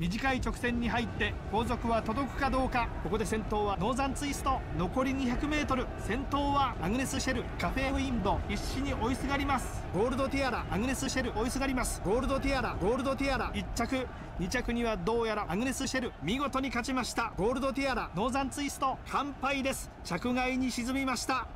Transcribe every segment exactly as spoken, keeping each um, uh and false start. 短い直線に入って後続は届くかどうか。ここで先頭はノーザンツイスト。残り にひゃくメートル、 先頭はアグネス・シェル。カフェウィンド必死に追いすがります。ゴールドティアラ、アグネス・シェル追いすがります。ゴールドティアラ、ゴールドティアラいっちゃく、にちゃくにはどうやらアグネス・シェル、見事に勝ちました。ゴールドティアラ、ノーザンツイスト完敗です。着外に沈みました。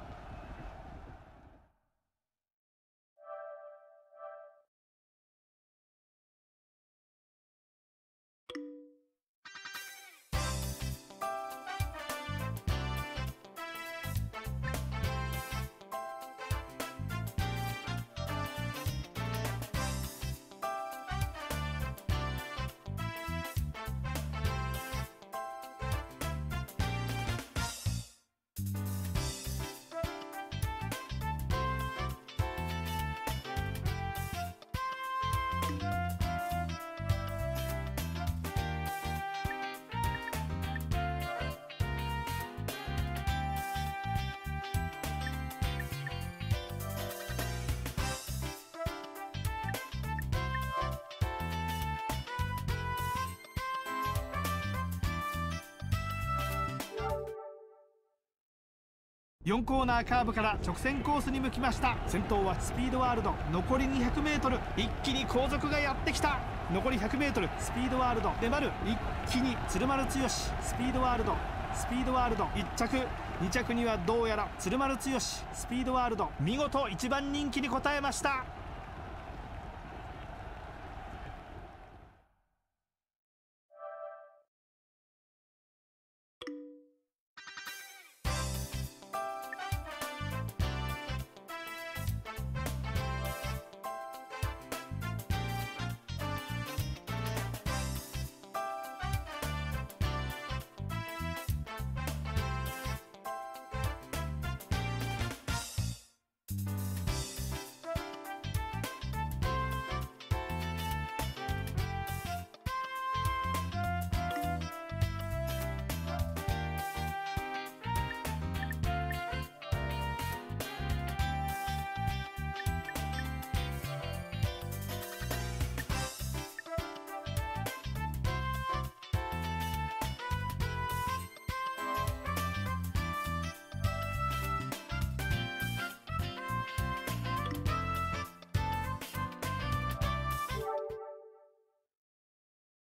よんコーナーカーブから直線コースに向きました。先頭はスピードワールド。残り にひゃくメートル、 一気に後続がやってきた。残り ひゃくメートル、 スピードワールド粘る。一気に鶴丸剛。スピードワールド、スピードワールドいっちゃく、にちゃくにはどうやら鶴丸剛。スピードワールド見事いちばん人気に応えました。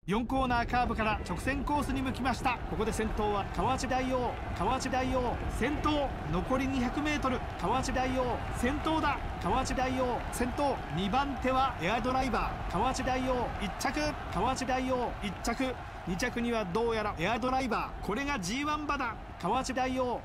よんコーナーカーブから直線コースに向きました。ここで先頭は河内大王。河内大王先頭。残り にひゃくメートル、 河内大王先頭だ。河内大王先頭。にばんてはエアドライバー。河内大王いっちゃく、河内大王いっちゃく、にちゃくにはどうやらエアドライバー。これが ジーワン 馬だ。河内大王